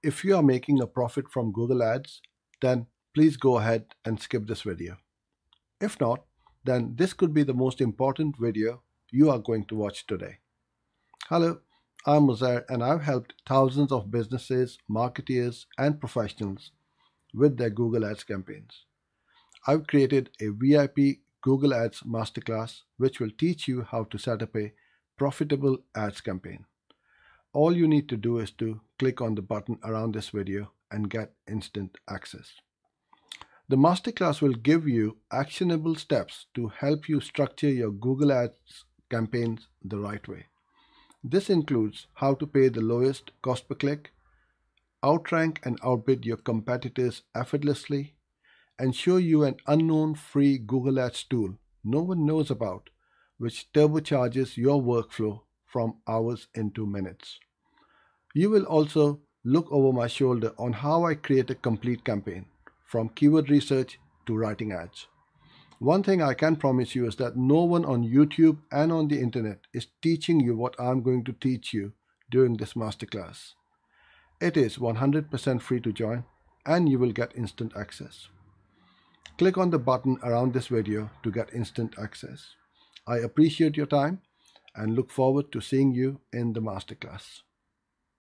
If you are making a profit from Google Ads, then please go ahead and skip this video. If not, then this could be the most important video you are going to watch today. Hello, I'm Uzair and I've helped thousands of businesses, marketeers and professionals with their Google Ads campaigns. I've created a VIP Google Ads masterclass which will teach you how to set up a profitable ads campaign. All you need to do is to click on the button around this video and get instant access. The masterclass will give you actionable steps to help you structure your Google Ads campaigns the right way. This includes how to pay the lowest cost per click, outrank and outbid your competitors effortlessly, and show you an unknown free Google Ads tool no one knows about, which turbocharges your workflow from hours into minutes. You will also look over my shoulder on how I create a complete campaign, from keyword research to writing ads. One thing I can promise you is that no one on YouTube and on the internet is teaching you what I'm going to teach you during this masterclass. It is 100% free to join and you will get instant access. Click on the button around this video to get instant access. I appreciate your time and look forward to seeing you in the masterclass.